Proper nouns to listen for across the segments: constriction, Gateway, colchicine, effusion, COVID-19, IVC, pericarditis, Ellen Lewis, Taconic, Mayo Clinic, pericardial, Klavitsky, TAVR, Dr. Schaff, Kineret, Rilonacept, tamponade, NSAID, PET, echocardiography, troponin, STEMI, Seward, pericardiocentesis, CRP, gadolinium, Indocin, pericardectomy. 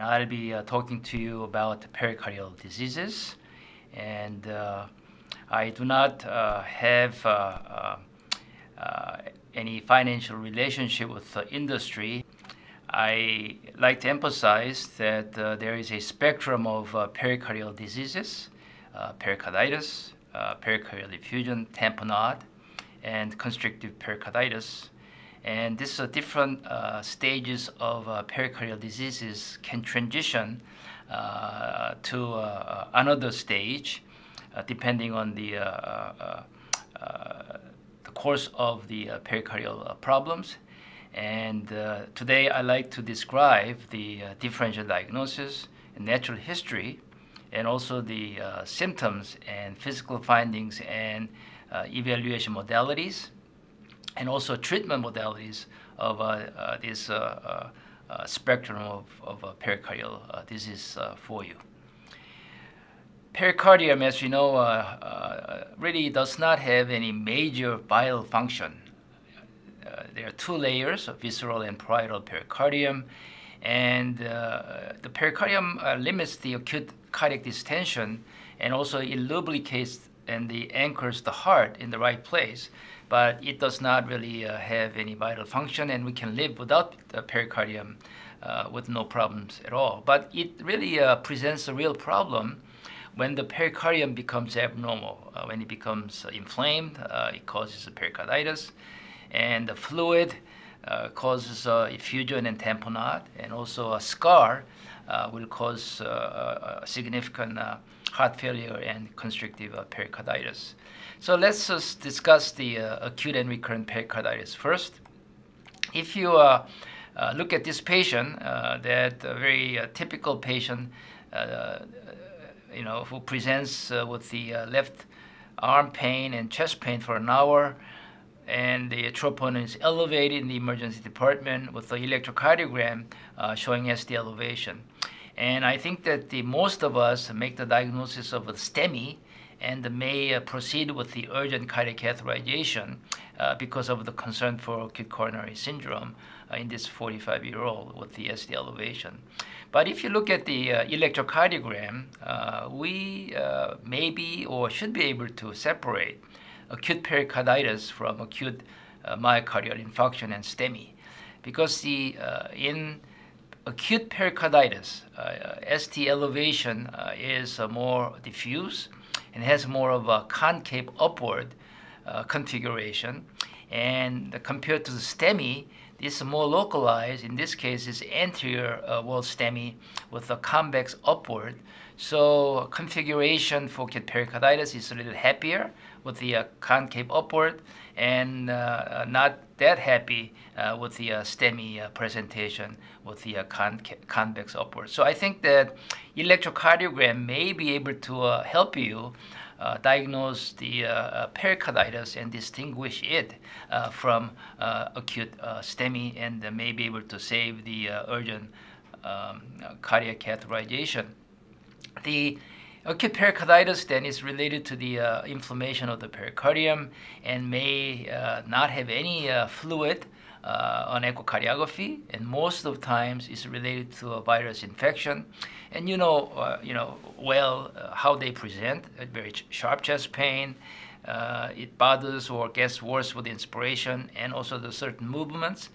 and I'll be talking to you about pericardial diseases. And I do not have any financial relationship with the industry. I like to emphasize that there is a spectrum of pericardial diseases, pericarditis, pericardial effusion, tamponade, and constrictive pericarditis. And these are different stages of pericardial diseases can transition to another stage depending on the course of the pericardial problems. And today I'd like to describe the differential diagnosis, natural history, and also the symptoms and physical findings and evaluation modalities, and also treatment modalities of this spectrum of pericardial disease for you. Pericardium, as you know, really does not have any major vital function. There are two layers of visceral and parietal pericardium, and the pericardium limits the acute cardiac distension, and also it lubricates and it anchors the heart in the right place, but it does not really have any vital function, and we can live without the pericardium with no problems at all. But it really presents a real problem when the pericardium becomes abnormal. When it becomes inflamed, it causes a pericarditis, and the fluid causes effusion and tamponade, and also a scar will cause a significant heart failure and constrictive pericarditis. So let's just discuss the acute and recurrent pericarditis first. If you look at this patient, that very typical patient, you know, who presents with the left arm pain and chest pain for an hour, and the troponin is elevated in the emergency department with the electrocardiogram showing ST elevation. And I think that the most of us make the diagnosis of a STEMI and may proceed with the urgent cardiac catheterization because of the concern for acute coronary syndrome in this 45-year-old with the ST elevation. But if you look at the electrocardiogram, we maybe or should be able to separate acute pericarditis from acute myocardial infarction and STEMI, because the in acute pericarditis, ST elevation is more diffuse and has more of a concave upward configuration, and compared to the STEMI, this is more localized. In this case, is anterior wall STEMI with a convex upward. So configuration for acute pericarditis is a little happier with the concave upward, and not that happy with the STEMI presentation with the convex upward. So I think that electrocardiogram may be able to help you diagnose the pericarditis and distinguish it from acute STEMI, and may be able to save the urgent cardiac catheterization. The acute pericarditis then is related to the inflammation of the pericardium, and may not have any fluid on echocardiography, and most of the times is related to a virus infection. And you know well how they present: a very sharp chest pain. It bothers or gets worse with inspiration, and also the certain movements.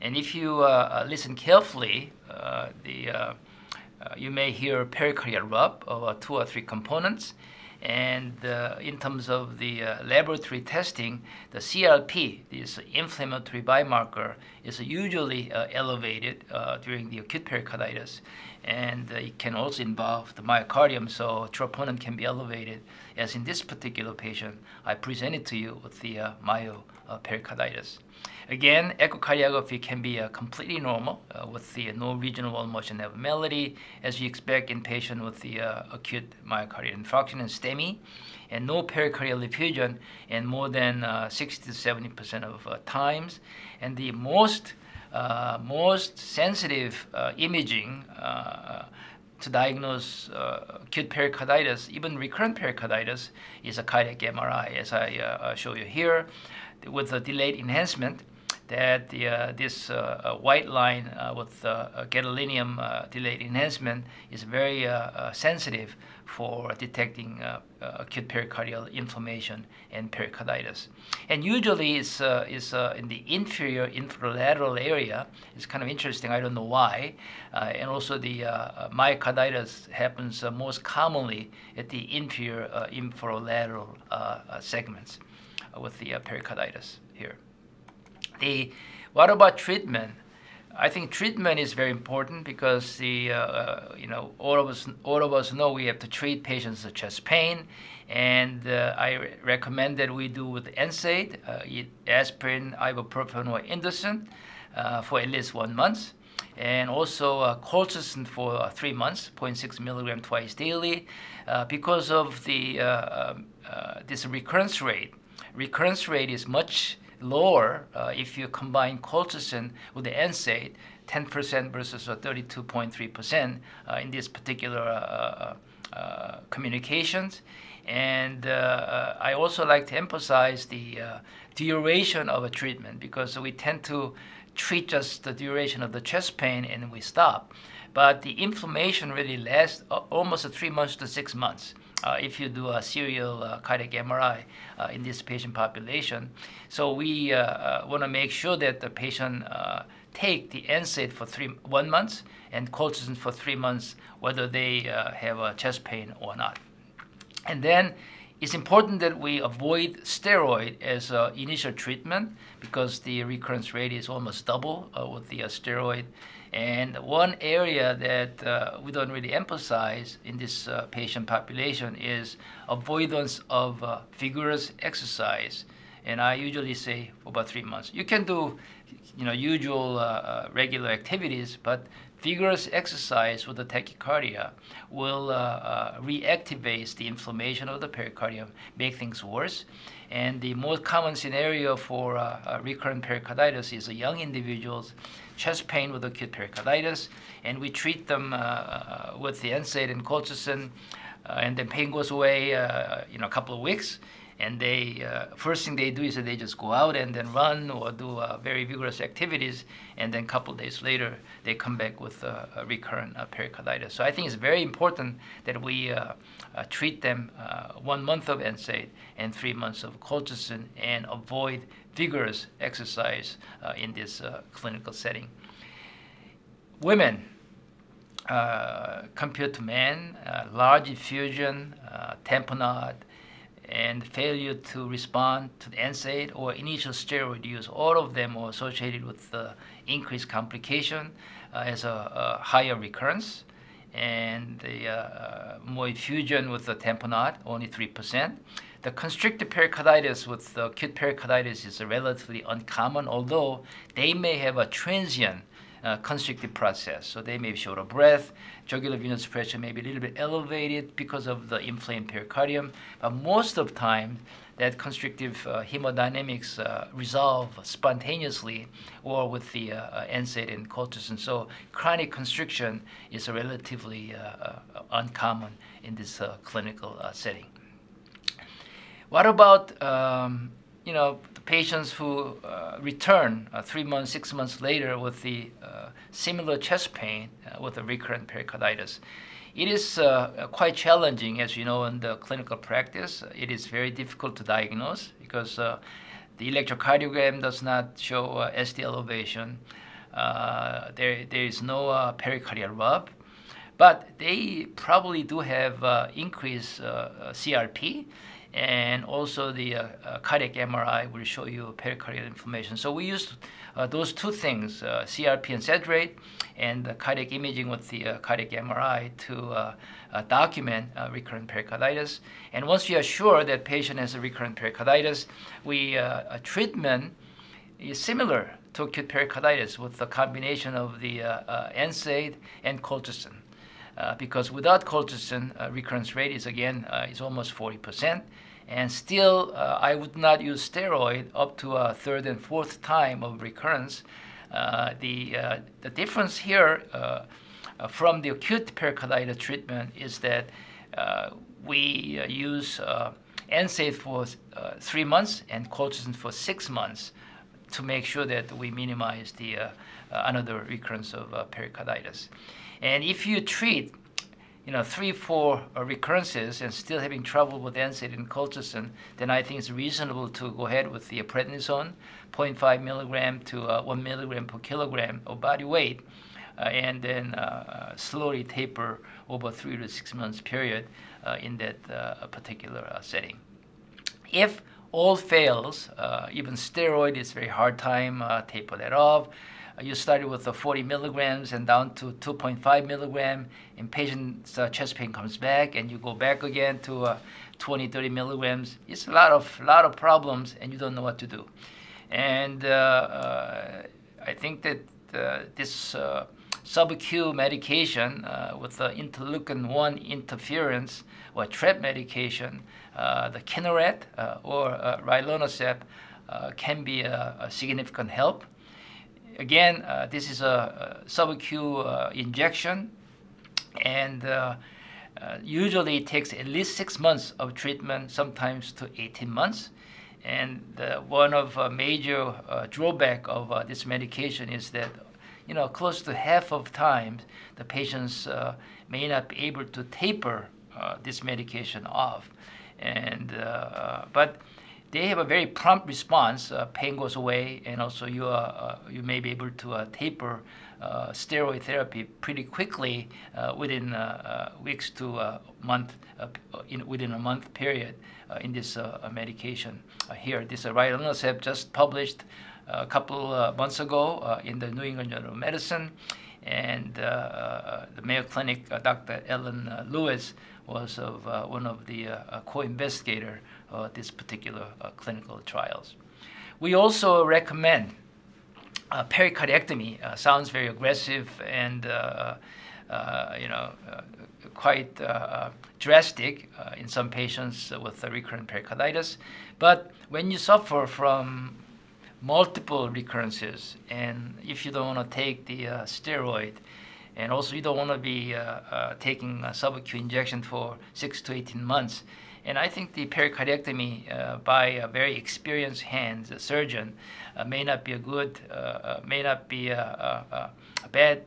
And if you listen carefully, you may hear pericardial rub of 2 or 3 components. And in terms of the laboratory testing, the CRP, this inflammatory biomarker, is usually elevated during the acute pericarditis. And it can also involve the myocardium, so troponin can be elevated. As in this particular patient, I presented to you with the Mayo pericarditis. Again, echocardiography can be completely normal with the no regional wall motion abnormality, as you expect in patients with the acute myocardial infarction and STEMI, and no pericardial effusion in more than 60 to 70% of times. And the most sensitive imaging to diagnose acute pericarditis, even recurrent pericarditis, is a cardiac MRI, as I show you here, with a delayed enhancement that this white line with gadolinium delayed enhancement is very sensitive for detecting acute pericardial inflammation and pericarditis. And usually it's in the inferior infralateral area. It's kind of interesting, I don't know why. And also the myocarditis happens most commonly at the inferior infralateral segments with the pericarditis here. What about treatment? I think treatment is very important because the all of us know we have to treat patients with chest pain, and I recommend that we do with NSAID, aspirin, ibuprofen, or indocin for at least 1 month, and also colchicine for 3 months, 0.6 milligram twice daily, because of the this recurrence rate. Recurrence rate is much lower if you combine colchicine with the NSAID, 10% versus 32.3% in this particular communications. And I also like to emphasize the duration of a treatment, because we tend to treat just the duration of the chest pain and we stop. But the inflammation really lasts almost 3 months to 6 months. If you do a serial cardiac MRI in this patient population. So we want to make sure that the patient take the NSAID for 1 month and colchicine for 3 months, whether they have a chest pain or not. And then it's important that we avoid steroid as initial treatment, because the recurrence rate is almost double with the steroid. And one area that we don't really emphasize in this patient population is avoidance of vigorous exercise. And I usually say for about 3 months. You can do usual regular activities, but vigorous exercise with the tachycardia will reactivate the inflammation of the pericardium, make things worse. And the most common scenario for recurrent pericarditis is young individuals, chest pain with acute pericarditis, and we treat them with the NSAID and colchicine, and then pain goes away a couple of weeks. And they first thing they do is that they just go out and then run or do very vigorous activities, and then a couple of days later they come back with a recurrent pericarditis. So I think it's very important that we treat them 1 month of NSAID and 3 months of colchicine, and avoid vigorous exercise in this clinical setting. Women, compared to men, large effusion, tamponade, and failure to respond to the NSAID or initial steroid use, all of them are associated with increased complication as a higher recurrence. And the more effusion with the tamponade, only 3%. The constrictive pericarditis with the acute pericarditis is relatively uncommon, although they may have a transient constrictive process. So they may be short of breath, jugular venous pressure may be a little bit elevated because of the inflamed pericardium, but most of the time that constrictive hemodynamics resolve spontaneously or with the NSAID and colchicine. So chronic constriction is relatively uncommon in this clinical setting. What about the patients who return 3 months, 6 months later with the similar chest pain with a recurrent pericarditis? It is quite challenging, as you know, in the clinical practice. It is very difficult to diagnose because the electrocardiogram does not show ST elevation. There is no pericardial rub. But they probably do have increased CRP, and also the cardiac MRI will show you pericardial inflammation. So we used those two things, CRP and SED rate, and the cardiac imaging with the cardiac MRI to document recurrent pericarditis. And once we are sure that patient has a recurrent pericarditis, a treatment is similar to acute pericarditis with the combination of the NSAID and colchicine. Because without colchicine, recurrence rate is again is almost 40%, and still I would not use steroid up to a third and fourth time of recurrence. The difference here from the acute pericarditis treatment is that we use NSAID for 3 months and colchicine for 6 months to make sure that we minimize the another recurrence of pericarditis. And if you treat, you know, 3, 4 recurrences and still having trouble with NSAID and colchicine, then I think it's reasonable to go ahead with the prednisone, 0.5 milligram to 1 milligram per kilogram of body weight, and then slowly taper over 3 to 6 months period in that particular setting. If all fails, even steroid is very hard time, taper that off. You started with 40 milligrams and down to 2.5 milligram, and patient's chest pain comes back, and you go back again to 20, 30 milligrams. It's a lot of problems, and you don't know what to do. And I think that this sub-Q medication with the interleukin-1 interference or TREP medication, the Kineret or Rilonacept can be a significant help. Again, this is a sub-Q injection, and usually it takes at least 6 months of treatment, sometimes to 18 months. And one of major drawback of this medication is that, you know, close to half of times the patients may not be able to taper this medication off. And but they have a very prompt response. Pain goes away, and also you you may be able to taper steroid therapy pretty quickly within weeks to month, within a month period in this medication. Here, this Rilonacept just published a couple months ago in the New England Journal of Medicine, and the Mayo Clinic, Dr. Ellen Lewis was of one of the co-investigator of this particular clinical trials. We also recommend pericardectomy. Sounds very aggressive and you know, quite drastic in some patients with recurrent pericarditis. But when you suffer from multiple recurrences, and if you don't want to take the steroid, and also you don't want to be taking a sub-Q injection for 6 to 18 months, and I think the pericardectomy by a very experienced hands, a surgeon, may not be a good, may not be a bad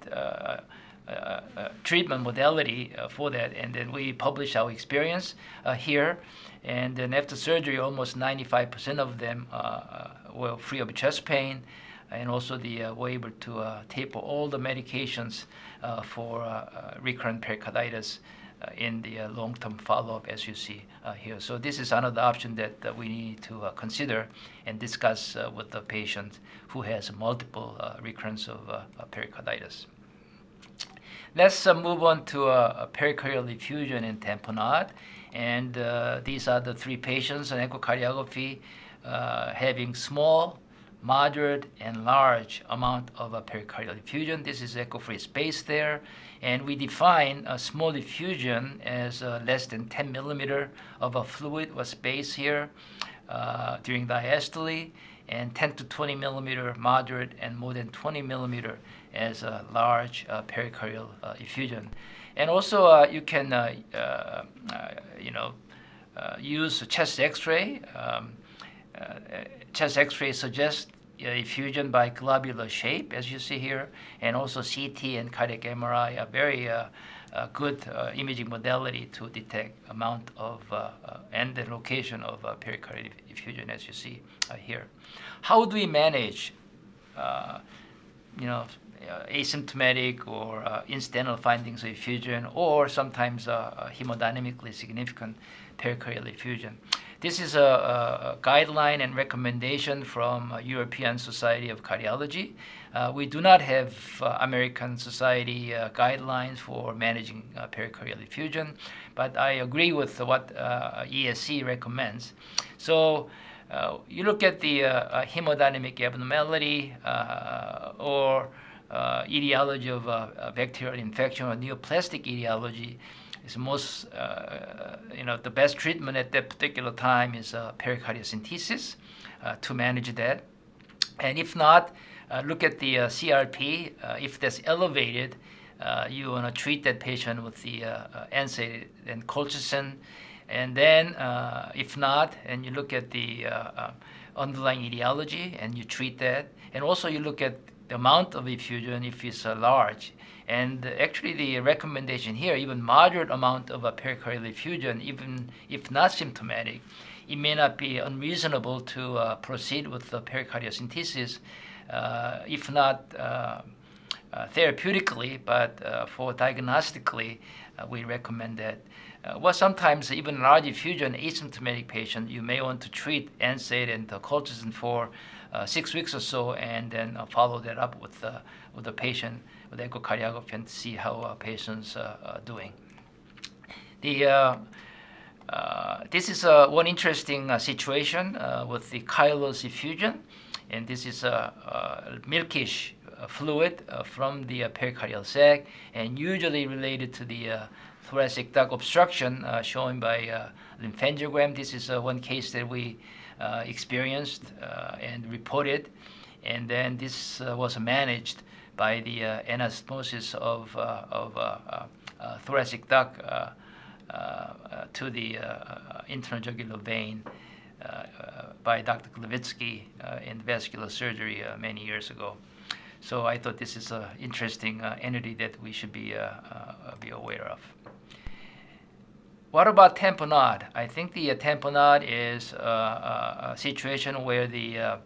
treatment modality for that. And then we publish our experience here, and then after surgery, almost 95% of them were free of chest pain, and also they were able to taper all the medications for recurrent pericarditis in the long-term follow-up, as you see here. So this is another option that we need to consider and discuss with the patient who has multiple recurrence of pericarditis. Let's move on to pericardial effusion and tamponade. And these are the 3 patients on echocardiography having small, moderate, and large amount of pericardial effusion. This is echo-free space there. And we define a small effusion as less than 10 millimeter of a fluid or space here during diastole, and 10 to 20 millimeter moderate, and more than 20 millimeter as a large pericardial effusion. And also you can you know, use a chest X-ray. Chest X-ray suggests effusion by globular shape, as you see here, and also CT and cardiac MRI are very good imaging modality to detect amount of and the location of pericardial effusion, as you see here. How do we manage, you know, asymptomatic or incidental findings of effusion, or sometimes hemodynamically significant pericardial effusion? This is a guideline and recommendation from European Society of Cardiology. We do not have American Society guidelines for managing pericardial effusion, but I agree with what ESC recommends. So you look at the hemodynamic abnormality or etiology of bacterial infection or neoplastic etiology. Is most, you know, the best treatment at that particular time is pericardiocentesis to manage that. And if not, look at the CRP. If that's elevated, you want to treat that patient with the NSAID and colchicine. And then if not, and you look at the underlying etiology and you treat that. And also you look at the amount of effusion if it's large. And actually the recommendation here, even moderate amount of a pericardial effusion, even if not symptomatic, it may not be unreasonable to proceed with the pericardiocentesis, if not therapeutically, but for diagnostically, we recommend that. Well, sometimes even large effusion asymptomatic patient, you may want to treat NSAID and the colchicine for 6 weeks or so, and then follow that up with the patient with echocardiography and see how patients are doing. The this is one interesting situation with the chylous effusion, and this is a milkish fluid from the pericardial sac, and usually related to the thoracic duct obstruction shown by lymphangiogram. This is one case that we experienced and reported, and then this was managed by the anastomoses of thoracic duct to the internal jugular vein by Dr. Klavitsky in vascular surgery many years ago. So I thought this is an interesting entity that we should be aware of. What about tamponade? I think the tamponade is a situation where the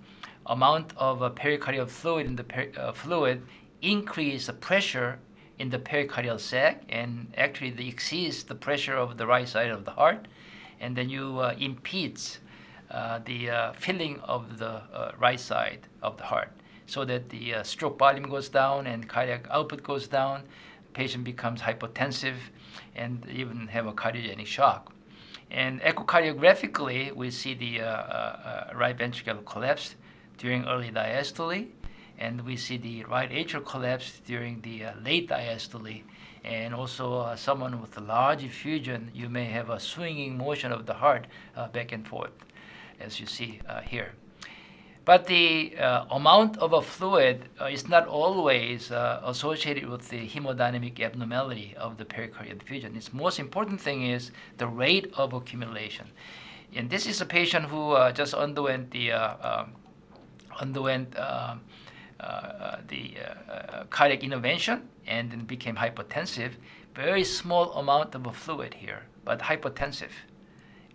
amount of pericardial fluid in the fluid increases the pressure in the pericardial sac, and actually it exceeds the pressure of the right side of the heart, and then you impedes the filling of the right side of the heart, so that the stroke volume goes down and cardiac output goes down, patient becomes hypotensive and even have a cardiogenic shock. And echocardiographically, we see the right ventricle collapse during early diastole, and we see the right atrial collapse during the late diastole, and also someone with a large effusion, you may have a swinging motion of the heart back and forth, as you see here. But the amount of a fluid is not always associated with the hemodynamic abnormality of the pericardial effusion. Its most important thing is the rate of accumulation. And this is a patient who just underwent the cardiac intervention and then became hypotensive. Very small amount of a fluid here, but hypotensive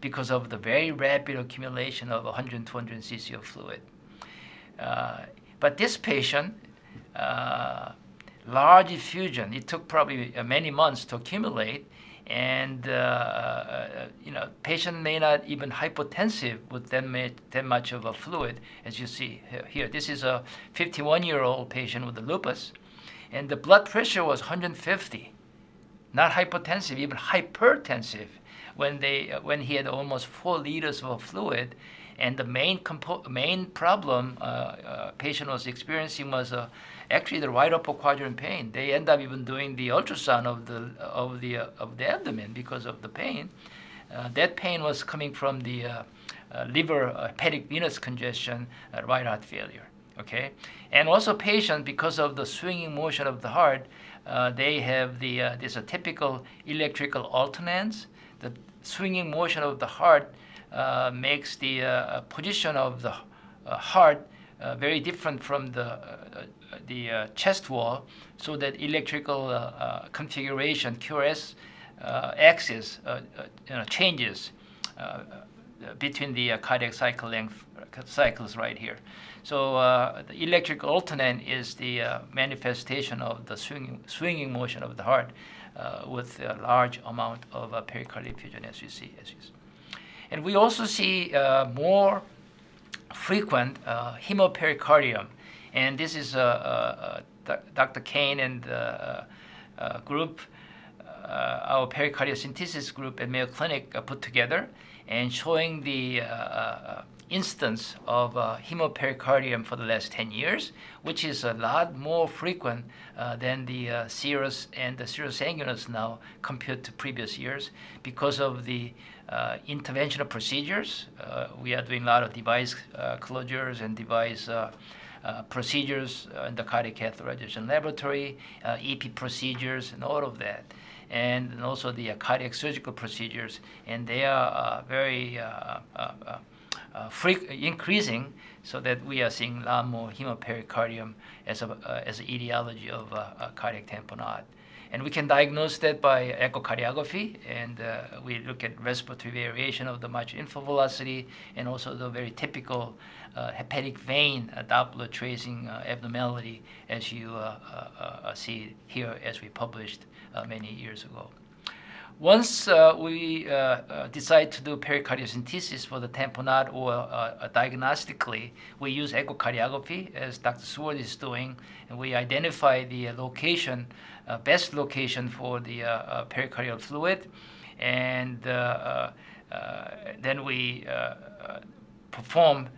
because of the very rapid accumulation of 100, 200 cc of fluid. But this patient, large effusion, it took probably many months to accumulate, and you know, patient may not even hypotensive with that much of a fluid, as you see here. This is a 51-year-old patient with the lupus, and the blood pressure was 150, not hypotensive, even hypertensive, when he had almost 4 liters of fluid. And the main problem patient was experiencing was actually the right upper quadrant pain. They end up even doing the ultrasound of the abdomen because of the pain. That pain was coming from the liver hepatic venous congestion, right heart failure. Okay, and also patient, because of the swinging motion of the heart, they have the this a typical electrical alternance. The swinging motion of the heart makes the position of the heart very different from the chest wall, so that electrical configuration, QRS axis, you know, changes between the cardiac cycle length cycles right here. So the electric alternant is the manifestation of the swinging motion of the heart with a large amount of pericardial effusion, as you see. And we also see more frequent hemopericardium, and this is Dr. Kane and group, our pericardiocentesis group at Mayo Clinic put together, and showing the instance of hemopericardium for the last 10 years, which is a lot more frequent than the serous and the serous-sanguineous now compared to previous years, because of the interventional procedures. We are doing a lot of device closures and device procedures in the cardiac catheterization laboratory, EP procedures, and all of that, and also the cardiac surgical procedures, and they are very increasing, so that we are seeing a lot more hemopericardium as an etiology of cardiac tamponade. And we can diagnose that by echocardiography, and we look at respiratory variation of the mitral inflow velocity, and also the very typical hepatic vein Doppler tracing abnormality, as you see here, as we published many years ago. Once we decide to do pericardiocentesis for the tamponade, or diagnostically, we use echocardiography, as Dr. Seward is doing, and we identify the location, best location for the pericardial fluid, and then we perform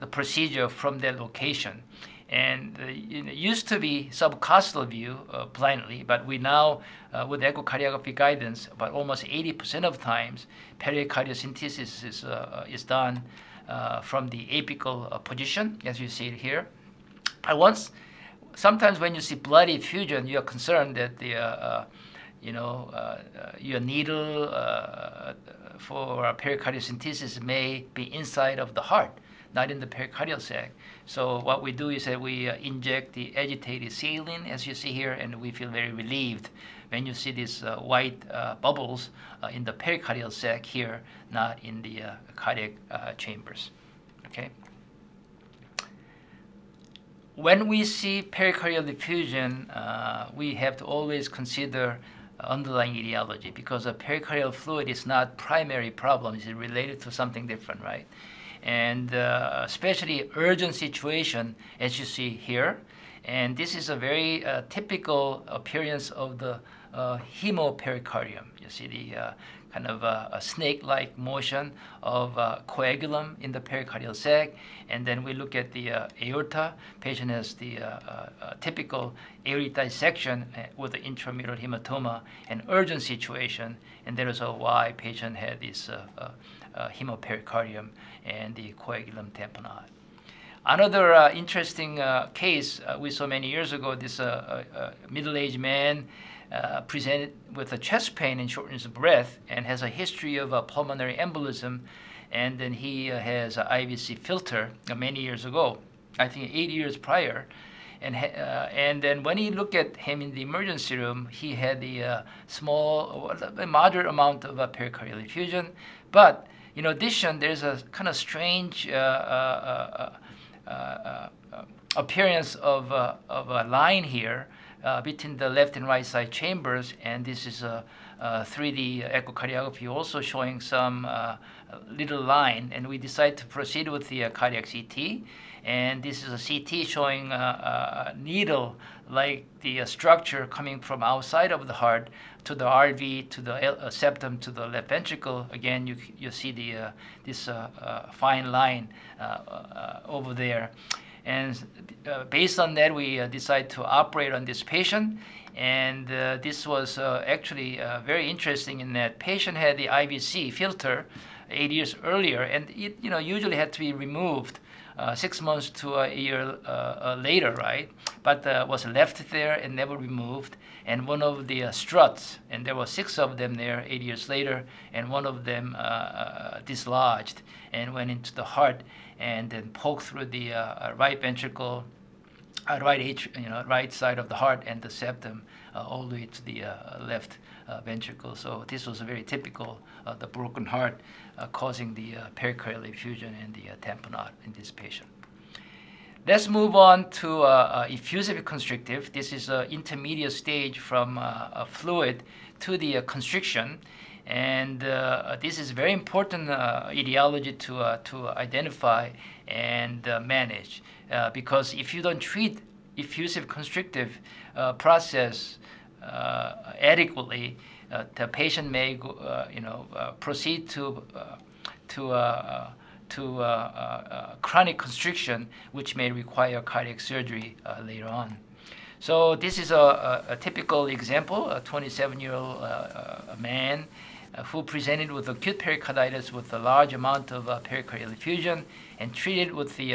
the procedure from that location. And it used to be subcostal view blindly, but we now, with echocardiography guidance, about almost 80% of times, pericardiocentesis is done from the apical position, as you see it here. And sometimes when you see blood effusion, you are concerned that the, your needle for pericardiocentesis may be inside of the heart, not in the pericardial sac. So what we do is that we inject the agitated saline, as you see here, and we feel very relieved when you see these white bubbles in the pericardial sac here, not in the cardiac chambers. Okay. When we see pericardial effusion, we have to always consider underlying etiology, because a pericardial fluid is not primary problem; it's related to something different, right? And especially urgent situation, as you see here. And this is a very typical appearance of the hemopericardium. You see the kind of a snake-like motion of coagulum in the pericardial sac. And then we look at the aorta. Patient has the typical aortic dissection with the intramural hematoma, an urgent situation. And that is why patient had this hemopericardium and the coagulum tamponade. Another interesting case we saw many years ago, this middle-aged man presented with a chest pain and shortness of breath, and has a history of pulmonary embolism, and then he has an IVC filter many years ago, I think 8 years prior. And then when he looked at him in the emergency room, he had the small, moderate amount of pericardial effusion. But in addition, there's a kind of strange appearance of a line here between the left and right side chambers, and this is a 3D echocardiography also showing some little line, and we decide to proceed with the cardiac CT, and this is a CT showing a needle like the structure coming from outside of the heart to the RV, to the septum, to the left ventricle. Again, you see the this fine line over there. And based on that, we decided to operate on this patient. And this was actually very interesting in that patient had the IVC filter 8 years earlier, and it usually had to be removed 6 months to a year later, right? But was left there and never removed. And one of the struts, and there were 6 of them there 8 years later, and one of them dislodged and went into the heart, and then poked through the right ventricle, right side of the heart and the septum, all the way to the left ventricle. So this was very typical of the broken heart causing the pericardial effusion and the tamponade in this patient. Let's move on to effusive constrictive. This is an intermediate stage from a fluid to the constriction. And this is very important etiology to identify and manage, because if you don't treat effusive constrictive process adequately, the patient may go, proceed to chronic constriction, which may require cardiac surgery later on. So this is a typical example, a 27-year-old man who presented with acute pericarditis with a large amount of pericardial effusion and treated with the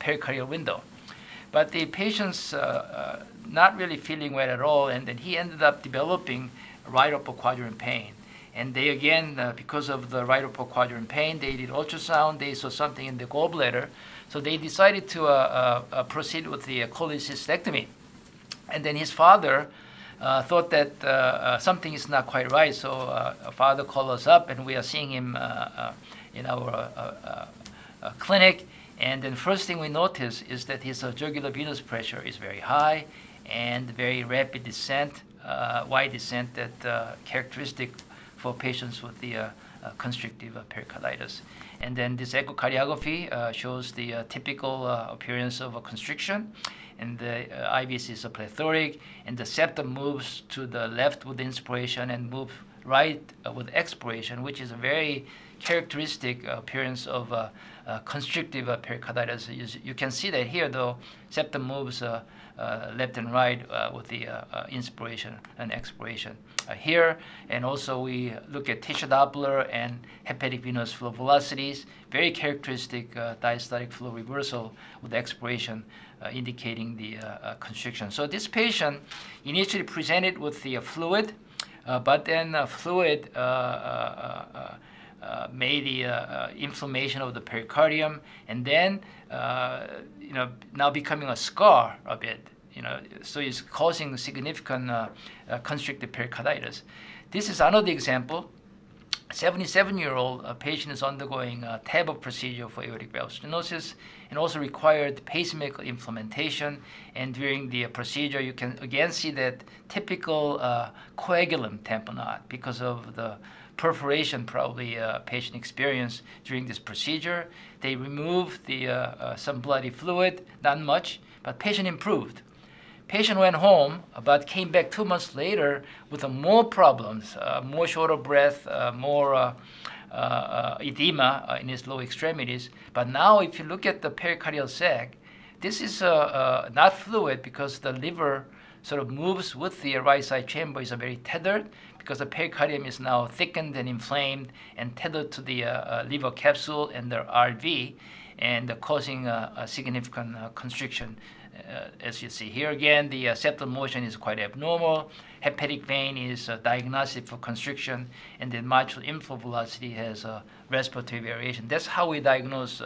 pericardial window. But the patient's not really feeling well at all, and then he ended up developing right upper quadrant pain. And they again, because of the right upper quadrant pain, they did ultrasound, they saw something in the gallbladder. So they decided to proceed with the cholecystectomy. And then his father thought that something is not quite right. So father called us up, and we are seeing him in our clinic. And then first thing we notice is that his jugular venous pressure is very high and very rapid descent, wide descent, that characteristic for patients with the constrictive pericarditis. And then this echocardiography shows the typical appearance of a constriction, and the IVC is plethoric, and the septum moves to the left with inspiration and moves right with expiration, which is a very characteristic appearance of constrictive pericarditis. You can see that here, though, septum moves left and right with the inspiration and expiration here. And also we look at tissue Doppler and hepatic venous flow velocities, very characteristic diastolic flow reversal with expiration indicating the constriction. So this patient initially presented with the fluid, but then fluid made the inflammation of the pericardium, and then now becoming a scar a bit, so it's causing significant constrictive pericarditis. This is another example. 77-year-old patient is undergoing a TAVR procedure for aortic valve stenosis, and also required pacemaker implementation. And during the procedure, you can again see that typical coagulum tamponade because of the perforation probably patient experienced during this procedure. They removed the, some bloody fluid, not much, but patient improved. Patient went home, but came back 2 months later with more problems, more short of breath, more edema in his lower extremities. But now if you look at the pericardial sac, this is not fluid because the liver sort of moves with the right side chamber is very tethered, because the pericardium is now thickened and inflamed and tethered to the liver capsule and the RV, and causing a significant constriction. As you see here again, the septal motion is quite abnormal. Hepatic vein is diagnostic for constriction, and then mitral inflow velocity has respiratory variation. That's how we diagnose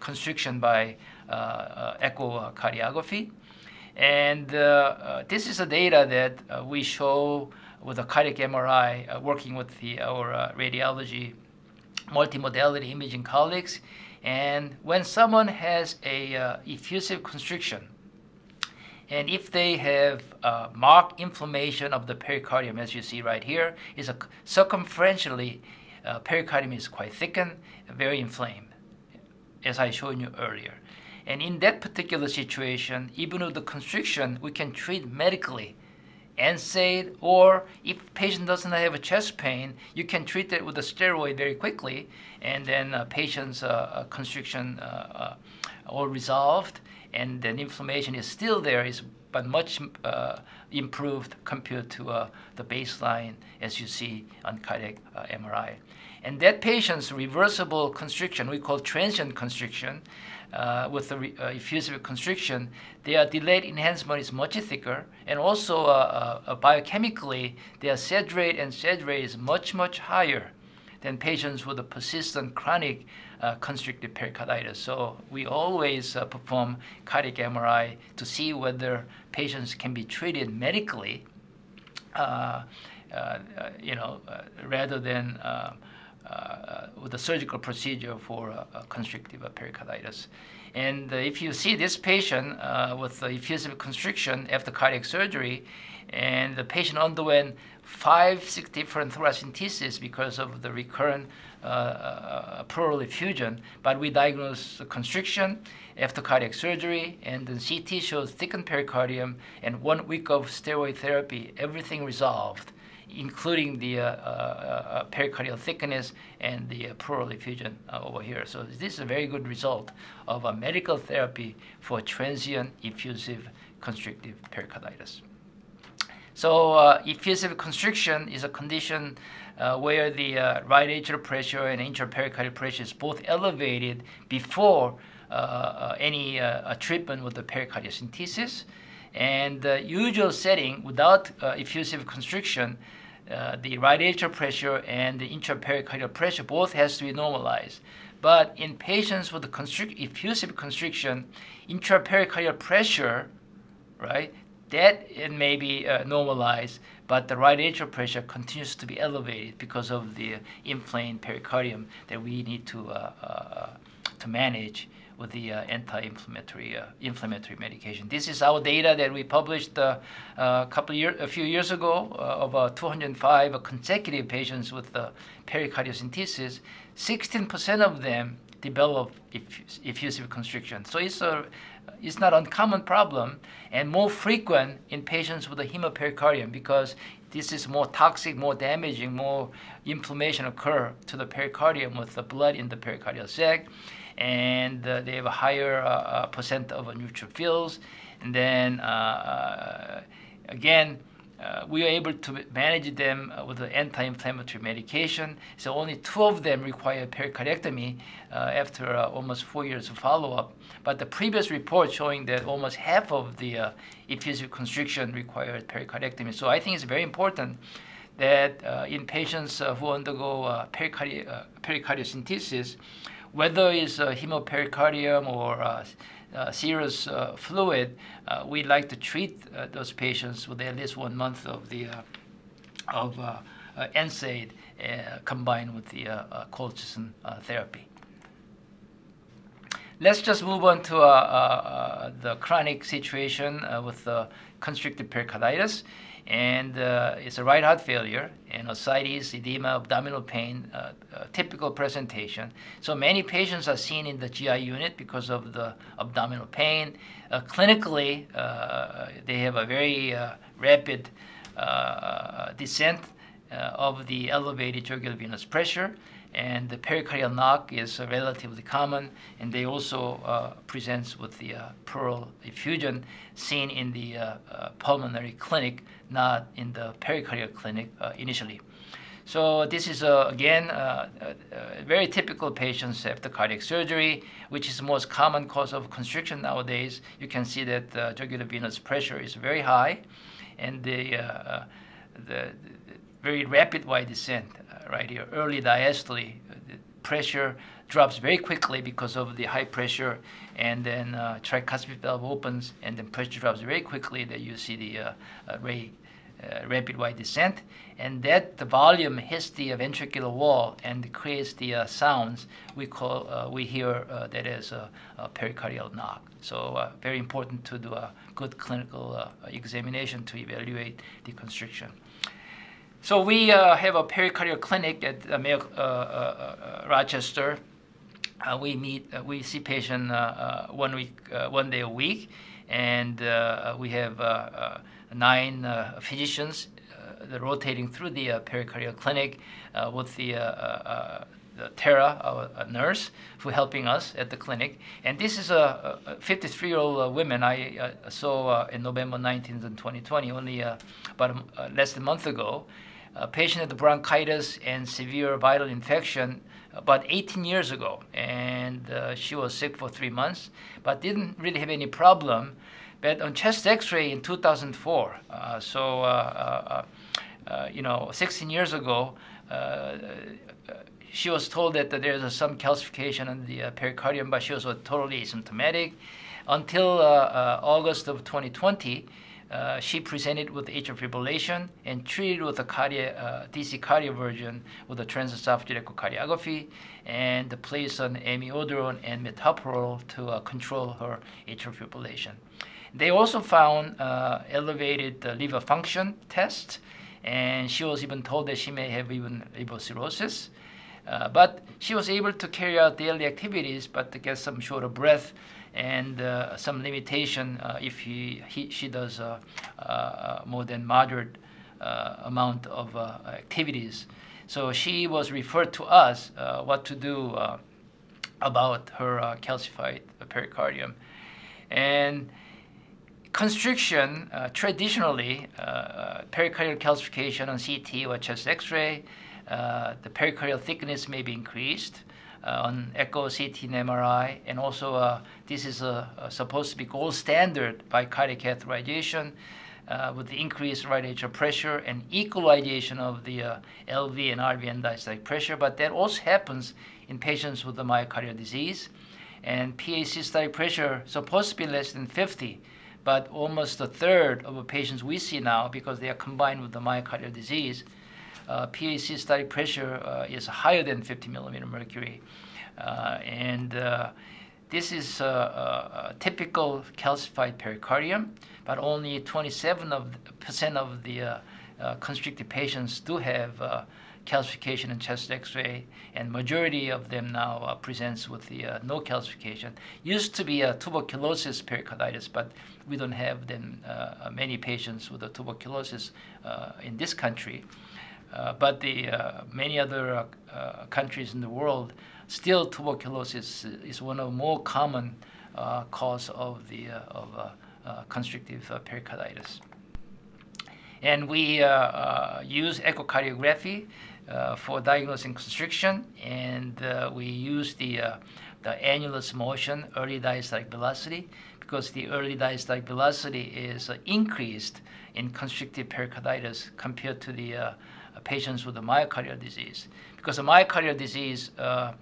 constriction by echocardiography. And this is the data that we show with a cardiac MRI, working with our radiology multimodality imaging colleagues. And when someone has a effusive constriction, and if they have marked inflammation of the pericardium, as you see right here, is a circumferentially pericardium is quite thickened, very inflamed, as I showed you earlier. And in that particular situation, even with the constriction, we can treat medically, NSAID, or if patient doesn't have a chest pain, you can treat it with a steroid very quickly, and then patient's constriction all resolved, and then inflammation is still there, but much improved compared to the baseline, as you see on cardiac MRI. And that patient's reversible constriction, we call transient constriction, with the effusive constriction, their delayed enhancement is much thicker, and also biochemically, their SAD rate and SAD rate is much, much higher than patients with a persistent chronic constrictive pericarditis. So we always perform cardiac MRI to see whether patients can be treated medically, rather than with a surgical procedure for constrictive pericarditis. And if you see this patient with effusive constriction after cardiac surgery, and the patient underwent 5-6 different thoracentesis because of the recurrent pleural effusion, but we diagnosed the constriction after cardiac surgery, and then CT shows thickened pericardium, and 1 week of steroid therapy, everything resolved, including the pericardial thickness and the pleural effusion over here. So this is a very good result of a medical therapy for transient effusive constrictive pericarditis. So effusive constriction is a condition where the right atrial pressure and intrapericardial pressure is both elevated before any treatment with the pericardial synthesis. And the usual setting without effusive constriction, the right atrial pressure and the intrapericardial pressure both has to be normalized. But in patients with effusive constriction, intrapericardial pressure, right, that it may be normalized, but the right atrial pressure continues to be elevated because of the inflamed pericardium that we need to manage with the anti-inflammatory medication. This is our data that we published a few years ago, about 205 consecutive patients with pericardial synthesis. 16% of them develop effusive constriction. So it's not an uncommon problem, and more frequent in patients with a hemopericardium, because this is more toxic, more damaging, more inflammation occur to the pericardium with the blood in the pericardial sac, and they have a higher percent of neutrophils. And then again, we are able to manage them with the anti-inflammatory medication. So only 2 of them require pericardectomy after almost 4 years of follow-up. But the previous report showing that almost half of the effusive constriction required pericardectomy. So I think it's very important that in patients who undergo pericardial synthesis, whether it's hemopericardium or serous fluid, we'd like to treat those patients with at least 1 month of the NSAID combined with the colchicine therapy. Let's just move on to the chronic situation with constrictive pericarditis, and it's a right heart failure and ascites, edema, abdominal pain, typical presentation. So many patients are seen in the GI unit because of the abdominal pain. Clinically, they have a very rapid descent of the elevated jugular venous pressure, and the pericardial knock is relatively common, and they also presents with the pleural effusion seen in the pulmonary clinic, not in the pericardial clinic initially. So this is, again, very typical patients after cardiac surgery, which is the most common cause of constriction nowadays. You can see that the jugular venous pressure is very high, and the very rapid wide descent right here, early diastole. The pressure drops very quickly because of the high pressure, and then tricuspid valve opens, and then pressure drops very quickly. That you see the rapid wide descent, and that the volume hits the ventricular wall and creates the sounds we call that as a pericardial knock. So very important to do a good clinical examination to evaluate the constriction. So we have a pericardial clinic at Mayo Rochester. We see patient 1 day a week, and we have 9 physicians rotating through the pericardial clinic with the Tara, our nurse, who helping us at the clinic. And this is a 53-year-old woman I saw in November 19th and 2020, only about less than a month ago. A patient had bronchitis and severe viral infection about 18 years ago, and she was sick for 3 months, but didn't really have any problem. But on chest X-ray in 2004, 16 years ago, she was told that there's some calcification in the pericardium, but she was totally asymptomatic. Until August of 2020, she presented with atrial fibrillation and treated with a DC cardioversion with a transesophageal echocardiography, and placed on amiodarone and metoprolol to control her atrial fibrillation. They also found elevated liver function tests, and she was even told that she may have even liver cirrhosis. But she was able to carry out daily activities, but to get some short of breath and some limitation if she does more than moderate amount of activities. So she was referred to us what to do about her calcified pericardium. And constriction, traditionally, pericardial calcification on CT or chest X-ray, the pericardial thickness may be increased. on echo, CT, and MRI, and also this is supposed to be gold standard bicardiac catheterization with the increased right atrial pressure and equalization of the LV and RV end-diastolic pressure, but that also happens in patients with the myocardial disease. And PA systolic pressure supposed to be less than 50, but almost a third of the patients we see now, because they are combined with the myocardial disease, PA systolic pressure is higher than 50 millimeter mercury. This is a typical calcified pericardium, but only 27% of the constricted patients do have calcification in chest x-ray, and majority of them now presents with the no calcification. Used to be a tuberculosis pericarditis, but we don't have them, many patients with a tuberculosis in this country. But the many other countries in the world, still tuberculosis is one of the more common cause of the constrictive pericarditis. And we use echocardiography for diagnosing constriction, and we use the annulus motion, early diastolic velocity, because the early diastolic velocity is increased in constrictive pericarditis compared to the patients with the myocardial disease. Because the myocardial disease, the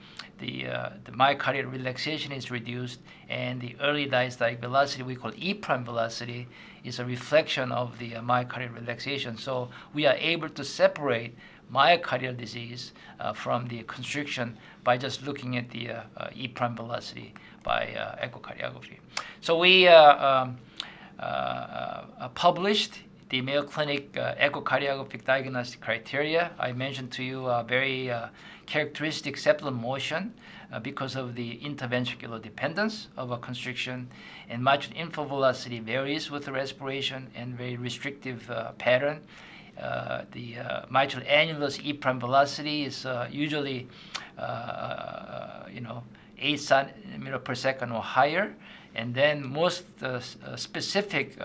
myocardial relaxation is reduced, and the early diastolic velocity, we call E' velocity, is a reflection of the myocardial relaxation. So we are able to separate myocardial disease from the constriction by just looking at the E' velocity by echocardiography. So we published the Mayo Clinic echocardiographic diagnostic criteria. I mentioned to you very characteristic septal motion because of the interventricular dependence of a constriction, and mitral infarvelocity varies with the respiration and very restrictive pattern. The mitral annulus E' velocity is usually 8 centimeters per second or higher, and then most specific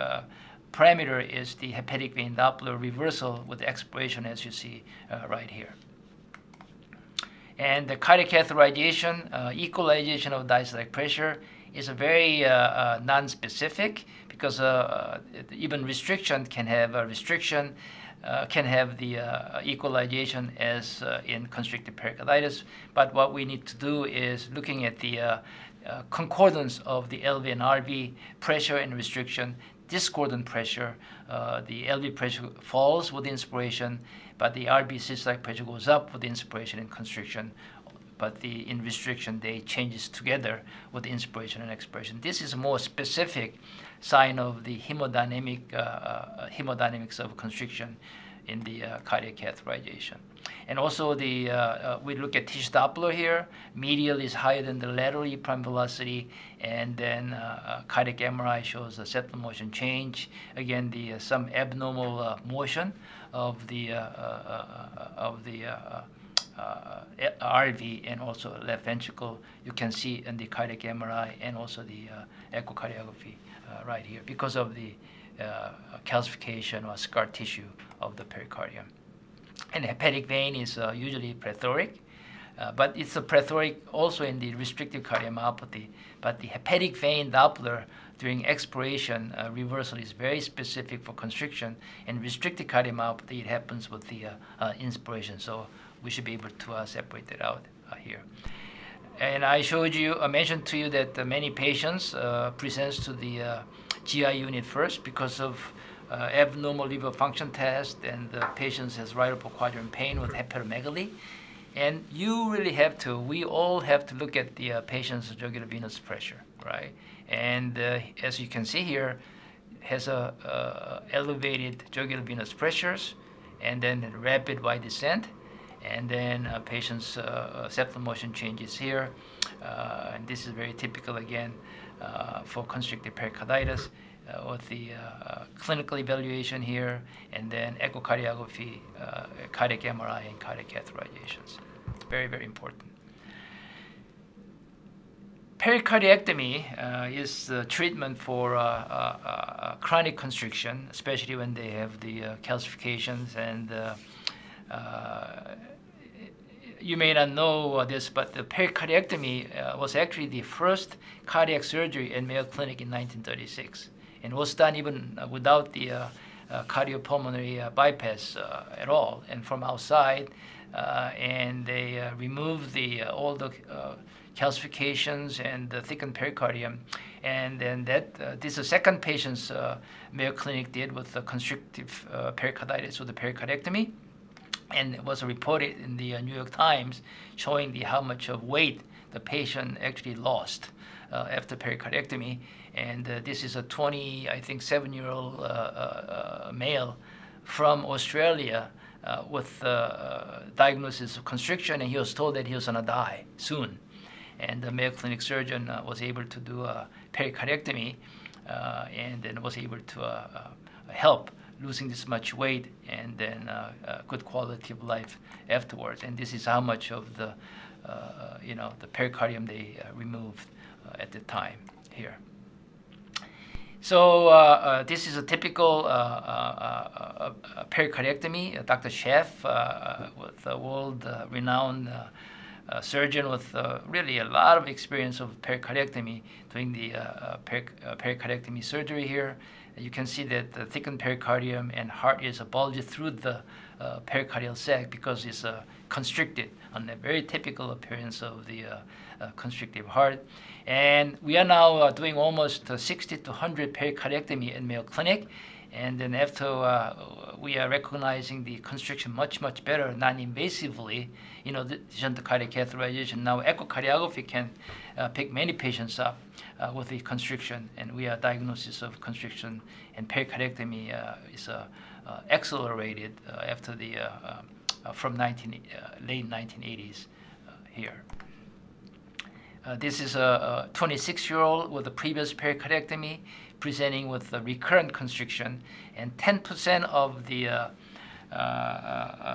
parameter is the hepatic vein Doppler reversal with expiration, as you see right here. And the cardiac catheterization, equalization of diastolic pressure, is a very non-specific, because even restriction can have a restriction, can have the equalization as in constrictive pericarditis. But what we need to do is looking at the concordance of the LV and RV pressure and restriction, discordant pressure. The LV pressure falls with inspiration, but the RV systolic pressure goes up with inspiration and constriction. But in restriction, they changes together with inspiration and expiration. This is a more specific sign of the hemodynamics of constriction in the cardiac catheterization. And also the, we look at tissue Doppler here. Medial is higher than the lateral E' velocity, and then cardiac MRI shows a septal motion change. Again, the some abnormal motion of the RV and also left ventricle. You can see in the cardiac MRI and also the echocardiography right here, because of the calcification or scar tissue of the pericardium. And hepatic vein is usually plethoric, but it's a plethoric also in the restrictive cardiomyopathy. But the hepatic vein Doppler during expiration reversal is very specific for constriction, and restrictive cardiomyopathy, it happens with the inspiration. So we should be able to separate that out here. And I mentioned to you that many patients presents to the GI unit first because of abnormal liver function test, and the patient has right upper quadrant pain with hepatomegaly. And you really have to, we all have to look at the patient's jugular venous pressure, right? And as you can see here, has a elevated jugular venous pressures, and then rapid Y descent, and then patient's septal motion changes here. And this is very typical again for constrictive pericarditis with the clinical evaluation here, and then echocardiography, cardiac MRI, and cardiac catheterizations. Very, very important. Pericardiectomy is the treatment for chronic constriction, especially when they have the calcifications and you may not know this, but the pericardectomy was actually the first cardiac surgery at Mayo Clinic in 1936, and was done even without the cardiopulmonary bypass at all, and from outside, and they removed the all the calcifications and the thickened pericardium, and then that this is the second patient's Mayo Clinic did with the constrictive pericarditis with the pericardectomy, and it was reported in the New York Times showing the how much of weight the patient actually lost after pericardectomy, and this is a 27-year-old male from Australia with diagnosis of constriction, and he was told that he was going to die soon. And the Mayo Clinic surgeon was able to do a pericardectomy, and then was able to help losing this much weight, and then good quality of life afterwards. And this is how much of the you know, the pericardium they removed at the time here. So this is a typical pericardectomy. Dr. Schaff, with the world-renowned surgeon with really a lot of experience of pericardectomy, doing the pericardectomy surgery here. You can see that the thickened pericardium and heart is bulged through the pericardial sac because it's constricted, on the very typical appearance of the constrictive heart. And we are now doing almost 60 to 100 pericardectomy at Mayo Clinic. And then after we are recognizing the constriction much better, non-invasively, you know, the cardiac catheterization. Now echocardiography can pick many patients up with the constriction, and we are diagnosis of constriction and pericardectomy is accelerated after the from late 1980s here. This is a 26-year-old with a previous pericardectomy, presenting with a recurrent constriction, and 10% of the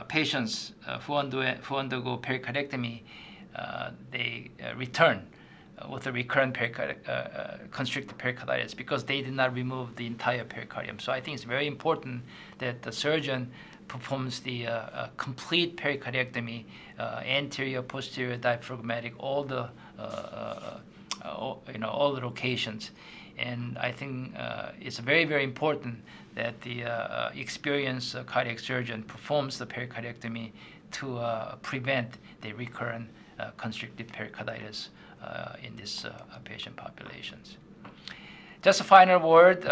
patients who undergo pericardectomy, they return with a recurrent constricted pericarditis because they did not remove the entire pericardium. So I think it's very important that the surgeon performs the complete pericardectomy, anterior, posterior, diaphragmatic, all the you know, all the locations. And I think it's very important that the experienced cardiac surgeon performs the pericardectomy to prevent the recurrent constrictive pericarditis in this patient populations. Just a final word,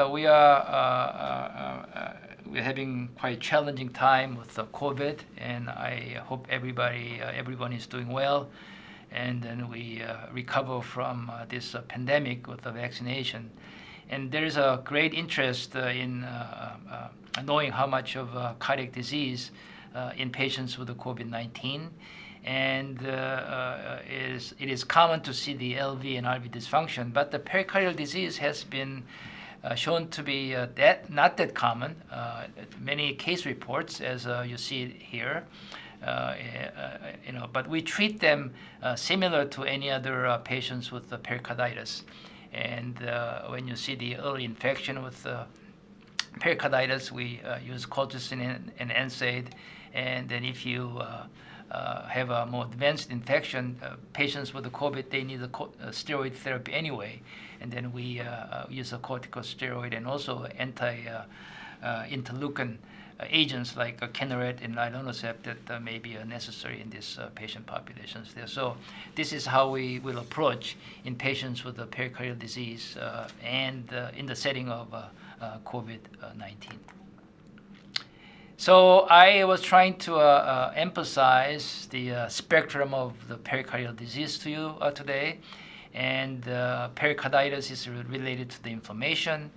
we're having quite challenging time with COVID, and I hope everyone is doing well. And then we recover from this pandemic with the vaccination. And there is a great interest in knowing how much of cardiac disease in patients with the COVID-19. And it is common to see the LV and RV dysfunction, but the pericardial disease has been shown to be not that common. Many case reports, as you see it here. You know, but we treat them similar to any other patients with the pericarditis. And when you see the early infection with pericarditis, we use colchicine and NSAID. And then if you have a more advanced infection, patients with the COVID, they need the steroid therapy anyway. And then we use a corticosteroid and also anti-interleukin agents like Kineret and Rilonacept that may be necessary in these patient populations there. So this is how we will approach in patients with the pericardial disease and in the setting of COVID-19. So I was trying to emphasize the spectrum of the pericardial disease to you today. And pericarditis is related to the inflammation.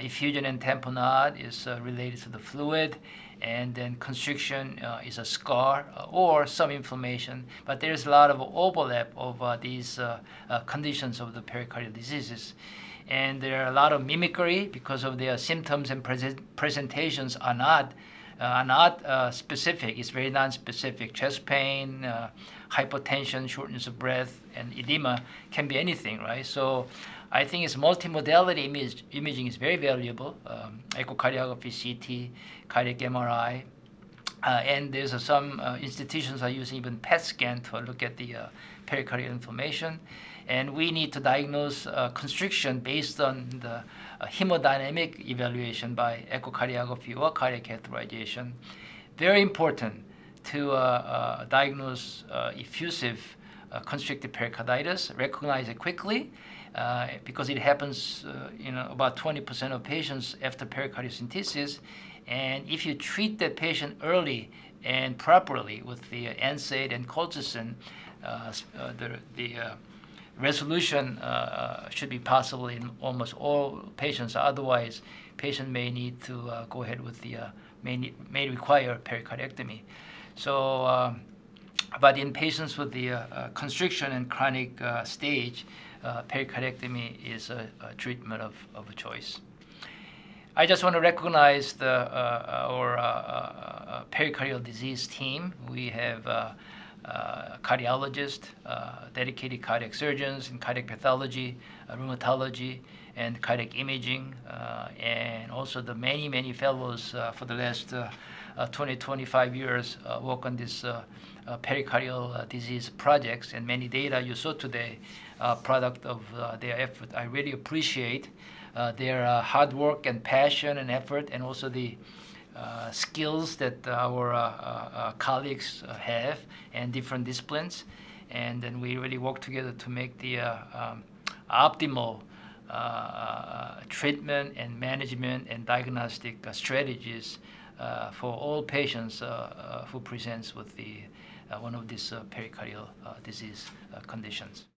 Effusion and tamponade is related to the fluid, and then constriction is a scar or some inflammation. But there's a lot of overlap of these conditions of the pericardial diseases. And there are a lot of mimicry because of their symptoms and presentations are not specific. It's very non-specific. Chest pain, hypotension, shortness of breath, and edema can be anything, right? So I think it's multimodality imaging is very valuable. Echocardiography, CT, cardiac MRI, And there's some institutions are using even PET scan to look at the pericardial inflammation. And we need to diagnose constriction based on the hemodynamic evaluation by echocardiography or cardiac catheterization. Very important to diagnose effusive constrictive pericarditis, recognize it quickly because it happens in about 20% of patients after pericardiocentesis. And if you treat that patient early and properly with the NSAID and colchicine, the resolution should be possible in almost all patients. Otherwise, patient may need to go ahead with the may require pericardectomy. So, but in patients with the constriction and chronic stage, pericardectomy is a treatment of choice. I just want to recognize the, our pericardial disease team. We have cardiologists, dedicated cardiac surgeons in cardiac pathology, rheumatology, and cardiac imaging, and also the many, many fellows for the last 20, 25 years work on these pericardial disease projects, and many data you saw today, product of their effort. I really appreciate their hard work and passion and effort, and also the skills that our colleagues have and different disciplines. And then we really work together to make the optimal treatment and management and diagnostic strategies for all patients who presents with the, one of these pericardial disease conditions.